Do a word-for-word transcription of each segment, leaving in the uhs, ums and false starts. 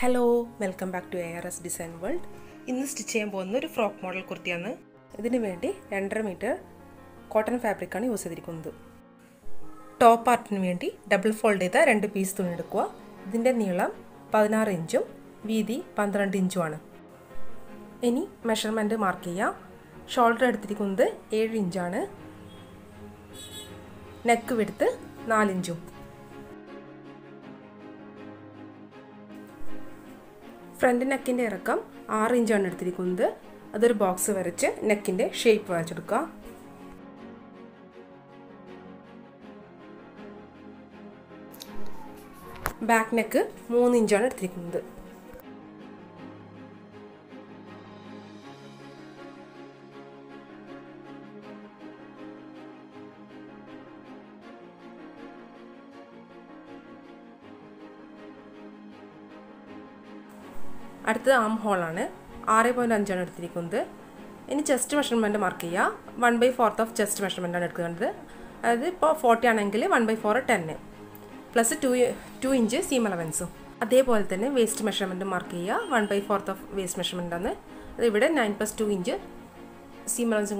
Hello, welcome back to A R S Design World. In this stitch I will a frock model. This is two meter cotton fabric. Top part is double fold two piece. This is sixteen inch, width twelve inch. Any measurement mark. Shoulder is eight inch. Neck width four inch. Front neck is six inch, other box neck shape. Back neck is three inch. At the armhole, six point five inch. In chest measurement, mark one by four of chest measurement. That is forty angle, one by four ten. Plus two inch seam allowance. That is waist measurement, mark one by four of waist measurement. That is nine plus two inch seam allowance,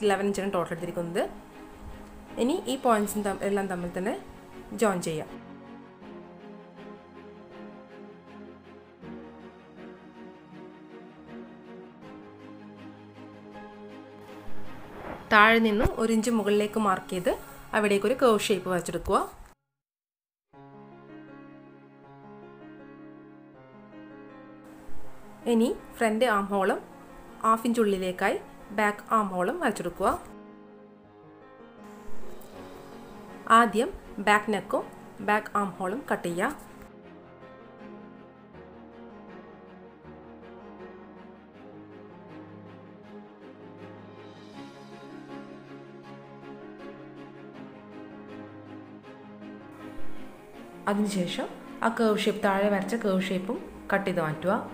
eleven inch total. Any e points join. Tire Nino, orange Mughal mark, I would a curve shape of Achurqua. Any front arm holum, half inch Lilekai, back arm holum Achurqua. Adium, back necko, back arm holum, Kataya. Adinchesha, a curve shape, Tara Vacha curve shape, cut it on to a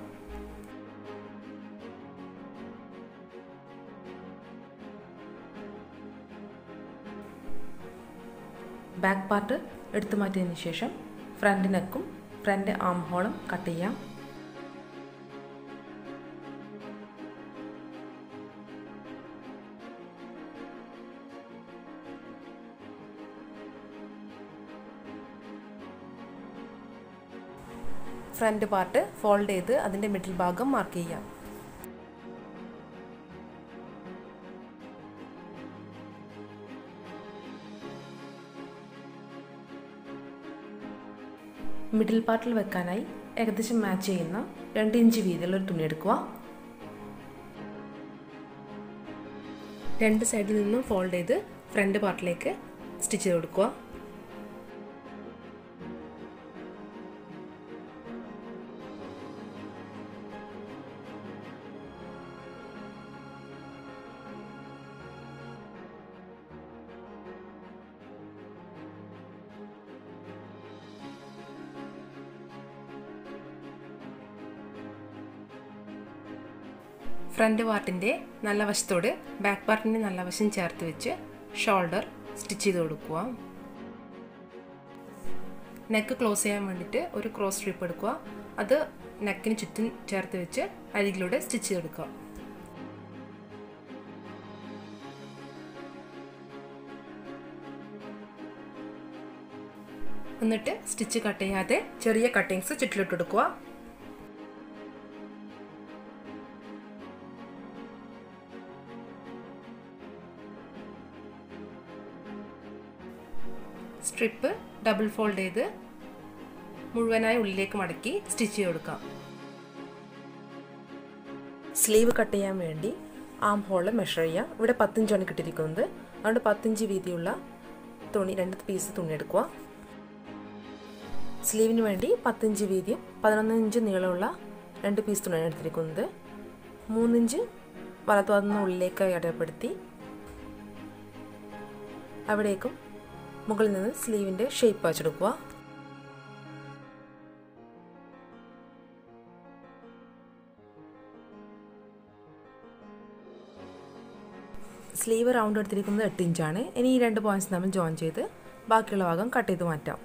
back part, Edthamata initiation, front neckum, front arm holum, cutaya. Front part fold ചെയ്ത് അതിന്റെ middle ഭാഗം mark ചെയ്യാം. Middle പാർട്ടിൽ വെക്കാനായി ഏകദേശം match ചെയ്യുന്ന രണ്ട് inch വീതിയുള്ള ഒരു തുണി എടുക്കുക. രണ്ട് സൈഡിൽ നിന്നും ഫോൾഡ് ചെയ്ത് ഫ്രണ്ട് പാർട്ടിലേക്ക് സ്റ്റിച്ച് ചെയ്ത് കൊടുക്കുക. Front part in the nalla vashthode, back part in the nalla vashin cherthu vechu shoulder stitch cheyidu kodukka. Neck close cheyan venditte oru cross strip edukka, adu neck in chuttum cherthu vechu adigilode stitch cheyidu kodukka. Ennitte stitch cut cheyade cheriya cuttings chittilottu edukka. Strip double fold ചെയ്ത് മുഴുവനായി ഉള്ളിലേക്ക് മടക്കി stitch ചെയ്ത് കൊടുക്കാം. Sleeve cut ചെയ്യാൻ വേണ്ടി arm hole measure ചെയ്യാം. ഇവിടെ പത്ത് ഇഞ്ച് ആണ് കിട്ടിയിരിക്കുന്നത്. അതുകൊണ്ട് പത്ത് ഇഞ്ച് വീതിയുള്ള തുണി രണ്ട് പീസ് തുണി എടുക്കുക. സ്ലീവിന് വേണ്ടി പത്ത് ഇഞ്ച് വീതിയും പതിനൊന്ന് ഇഞ്ച് നീളമുള്ള രണ്ട് പീസ് തുണിയാണ് എടുത്തിരിക്കുന്നത്. മൂന്ന് ഇഞ്ച് വലതുഭാഗത്തുനിന്ന് ഉള്ളിലേക്ക് അടയാളപ്പെടുത്തി അവിടേക്കും മുകളിൽ നിന്ന് സ്ലീവിന്റെ ഷേപ്പ് വച്ചെടുക്കുക. സ്ലീവ് റൗണ്ട് എടുത്തിരിക്കുന്നത് എട്ട് ഇഞ്ച് ആണ്. ഇനി ഈ രണ്ട് പോയിന്റ്സ് നമ്മൾ ജോയിൻ ചെയ്ത് ബാക്കിയുള്ള ഭാഗം കട്ട് ചെയ്ത് മാറ്റാം.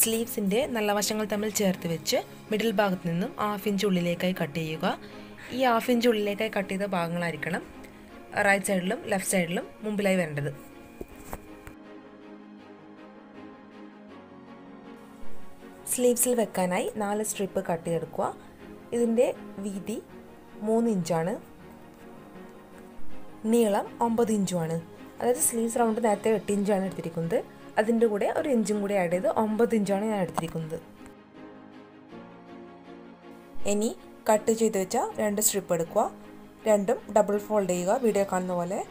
sleeves in the Nalavashangal Tamil Cherthavich, middle Bagninum, half inch Ulileka Katayuga, E half inch Ulileka Kati the Baganaricanum, right side lum, left side lum, Mumbai vended. Sleeves will vekanai, Nala stripper Katayakwa, is in the Vidi, Moon in Jana Nealam, Ombad in Jana. That is sleeves round the tin jana at the Rikunda, Adinda Gude or Injungude added the Ombad in Jana at the Rikunda. Any cut to Jedacha, render stripper qua, random double fold ega, video canavale.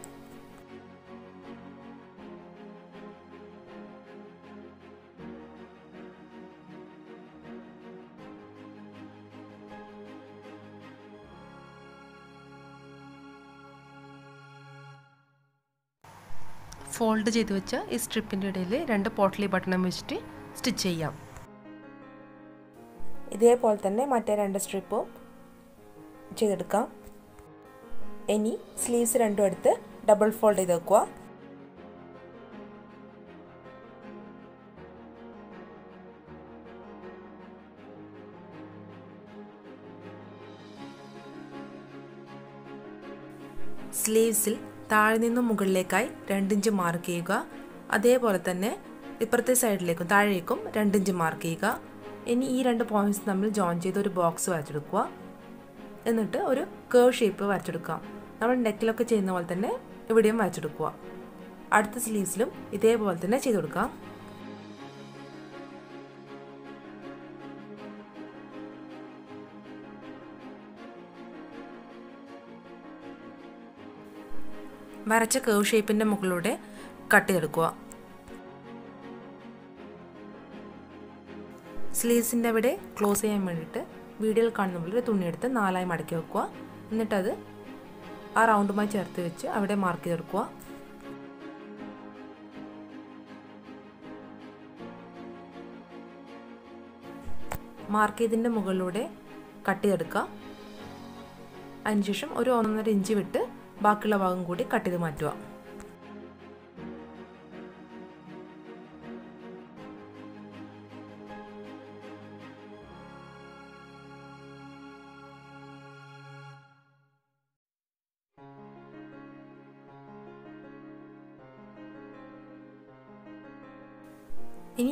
Fold ചെയ്തു വെച്ച ഈ സ്ട്രിപ്പിന്റെ ഇടയിലെ രണ്ട് പോട്ട്ലി ബട്ടണും വെച്ചിട്ട് stitch ചെയ്യാം. ഇതേപോലെ തന്നെ മറ്റേ രണ്ട് സ്ട്രിപ്പും ചെയ്തെടുക്കാം. ഇനി സ്ലീവ്സ് രണ്ടും എടുത്ത് ഡബിൾ ഫോൾഡ് ചെയ്തു വെക്കുക. സ്ലീവ്സിൽ താഴെ നിന്ന് മുകളിലേക്കായി two ഇഞ്ച് മാർക്ക് ചെയ്യുക. അതേപോലെ തന്നെ ഇപ്പുറത്തെ സൈഡിലേക്കും താഴേക്കും two ഇഞ്ച് മാർക്ക് ചെയ്യുക. ഇനി ഈ രണ്ട് പോയിന്റ്സ് നമ്മൾ ജോയിൻ ചെയ്ത് ഒരു ബോക്സ് വരച്ചെടുക്കുക. എന്നിട്ട് ഒരു കർവ് ഷേപ്പ് വരച്ചെടുക്കാം. നമ്മൾ നെക്കിലൊക്കെ ചെയ്യുന്ന പോലെ തന്നെ ഇവിടെയും വരച്ചെടുക്കുക. അടുത്ത സ്ലീവ്സിലും ഇതേപോലെ തന്നെ ചെയ്തു കൊടുക്കാം. വരച്ച കർവ് ഷേപ്പിന്റെ മുകളിലൂടെ കട്ട് ചെയ്തെടുക്കുക. സ്ലീവ്സിന്റെ അവിടെ ക്ലോസ് ചെയ്യാൻ വേണ്ടിയിട്ട് വീഡിയോയിൽ കാണുന്ന പോലെ തുണി എടുത്ത് നാലായി മടക്കി വെക്കുക. എന്നിട്ട് അത് ആ റൗണ്ടുമായി ചേർത്ത് വെച്ച് അവിടെ മാർക്ക് ചെയ്തെടുക്കുക. മാർക്ക് ചെയ്തതിന്റെ മുകളിലൂടെ കട്ട് ചെയ്തെടുക്കുക. അതിനുശേഷം ഒരു ഒന്നര ഇഞ്ച് വിട്ട് ബാക്കിയുള്ള ഭാഗം കൂടി കട്ട് ചെയ്ത് മാറ്റുക. ഇനി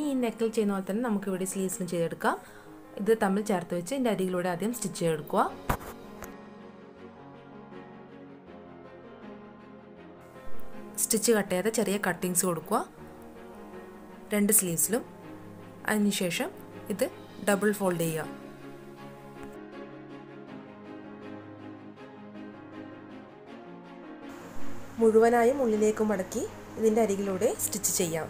ഈ നെക്കിൽ ചെയ്യുന്ന പോലെ തന്നെ നമുക്ക് ഇവിടെ സ്ലീവ്സിന് ചെയ്തെടുക്കാം. ഇത് തമ്മിൽ ചേർത്ത് വെച്ച് ഇതിന്റെ അരികിലൂടെ ആദ്യം സ്റ്റിച്ച് ചെയ്തെടുക്കുക. സ്റ്റിച്ച് കട്ട് ചെയ്ത ചെറിയ കട്ടിങ്സ് കൊടുക്കുക രണ്ട് സ്ലീവ്സിലും. അതിനുശേഷം ഇത് ഡബിൾ ഫോൾഡ് ചെയ്യുക. മുഴുവനായും ഉള്ളിലേക്ക് മടക്കി ഇതിന്റെ അരികിലൂടെ സ്റ്റിച്ച് ചെയ്യാം.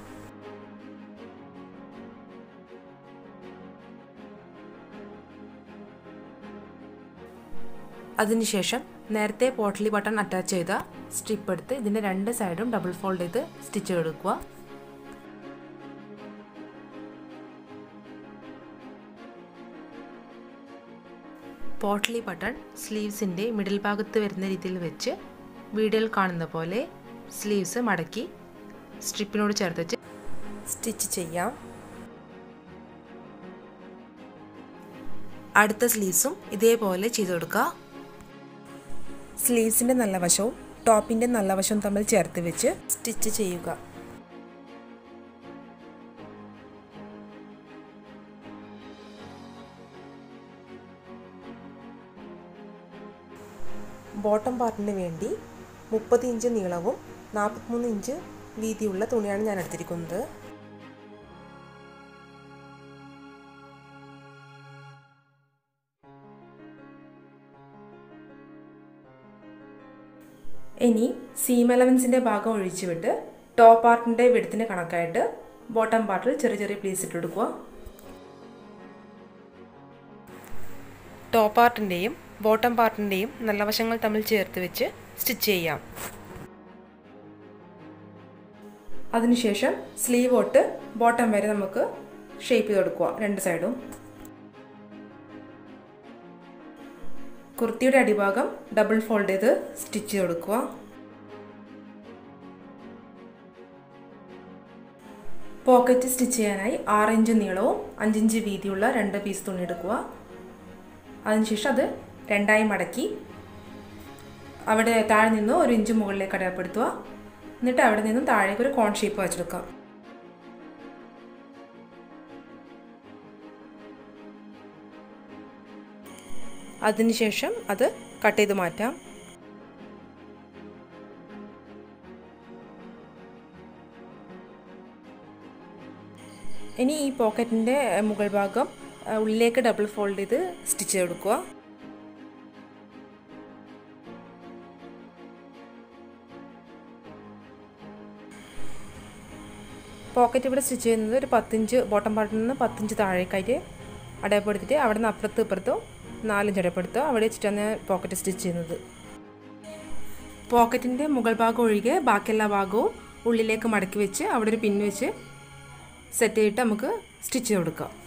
അതിനുശേഷം നേരത്തെ പോട്ട്ലി ബട്ടൺ അറ്റാച്ച് ചെയ്ത സ്ട്രിപ്പ് എടുത്ത് ഇതിന്റെ രണ്ട് സൈഡും ഡബിൾ ഫോൾഡ് ചെയ്ത് സ്റ്റിച്ച് എടുക്കുക. പോട്ട്ലി ബട്ടൺ സ്ലീവ്സിന്റെ മിഡിൽ ഭാഗത്ത് വരുന്ന രീതിയിൽ വെച്ച് വീഡിയോയിൽ കാണുന്ന പോലെ സ്ലീവ്സ് മടക്കി സ്ട്രിപ്പിനോട് ചേർത്ത് വെച്ച് സ്റ്റിച്ച് ചെയ്യാം. അടുത്ത സ്ലീവ്സും ഇതേപോലെ ചെയ്തെടുക്കുക. സ്ലീവ്സിന്റെ നല്ല വശവും ടോപ്പിന്റെ നല്ല വശവും തമ്മിൽ ചേർത്ത് വെച്ച് സ്റ്റിച്ച് ചെയ്യുക. ബോട്ടം പാർട്ടിന് വേണ്ടി മുപ്പത് ഇഞ്ച് നീളവും നാൽപ്പത്തിമൂന്ന് ഇഞ്ച് വീതിയുള്ള തുണിയാണ് ഞാൻ എടുത്തിരിക്കുന്നത്. ഇനി സീം എലവൻസിന്റെ ഭാഗം ഒഴിച്ചുവിട്ട് ടോപ്പ് പാർട്ടിന്റെ വിഡ്ത്തിന് കണക്കായിട്ട് ബോട്ടം പാർട്ടിൽ ചെറിയ ചെറിയ പ്ലീസ് ഇട്ട് കൊടുക്കുക. ടോപ്പ് പാർട്ടിന്റെയും ബോട്ടം പാർട്ടിന്റെയും നല്ല വശങ്ങൾ തമ്മിൽ ചേർത്ത് വെച്ച് സ്റ്റിച്ച് ചെയ്യാം. അതിനുശേഷം സ്ലീവ് ഒട്ട് ബോട്ടം വരെ നമുക്ക് ഷേപ്പ് ചെയ്ത് കൊടുക്കുക രണ്ട് സൈഡും. കുർത്തിയുടെ അടിഭാഗം ഡബിൾ ഫോൾഡ് ചെയ്ത് സ്റ്റിച്ച് ചെയ്ത് കൊടുക്കുക. pocket stitch ചെയ്യാനായി ആറ് ഇഞ്ച് നീളവും അഞ്ച് ഇഞ്ച് വീതിയുള്ള രണ്ട് പീസ് തുണി എടുക്കുക അതിനുശേഷം അത് രണ്ടായി മടക്കി അവിടെ താഴെ നിന്ന് ഒരു ഇഞ്ച് മുകളിലേക്ക് അടയാളപ്പെടുത്തുക എന്നിട്ട് അവിടെ നിന്നും താഴേക്ക് ഒരു കോൺ ഷേപ്പ് വച്ചെടുക്കുക അതിനുശേഷം അത് കട്ട് ചെയ്തു മാറ്റാം ഇനി ഈ പോക്കറ്റിന്റെ മുകൾ ഭാഗം ഉള്ളിലേക്ക് ഡബിൾ ഫോൾഡ് ചെയ്ത് സ്റ്റിച്ച് ചെയ്തെടുക്കുക പോക്കറ്റ് ഇവിടെ സ്റ്റിച്ച് ചെയ്യുന്നത് ഒരു പത്ത് ഇഞ്ച് ബോട്ടം പാർട്ടിൽ നിന്ന് പത്ത് ഇഞ്ച് താഴേക്കായിട്ട് അടയാളപ്പെടുത്തിയിട്ട് അവിടെ നിന്ന് അപ്പുറത്ത് ഇപ്പുറത്തും നാല് ഇഞ്ച് അടയാളപ്പെടുത്തുക അവിടെ വെച്ചിട്ടാണ് പോക്കറ്റ് സ്റ്റിച്ച് ചെയ്യുന്നത് പോക്കറ്റിന്റെ മുകൾ ഭാഗം ഒഴികെ ബാക്കിയെല്ലാ ഭാഗവും ഉള്ളിലേക്ക് മടക്കി വെച്ച് അവിടെ ഒരു പിൻ വെച്ച് സെറ്റ് ചെയ്തിട്ട് നമുക്ക് സ്റ്റിച്ച് ചെയ്തെടുക്കാം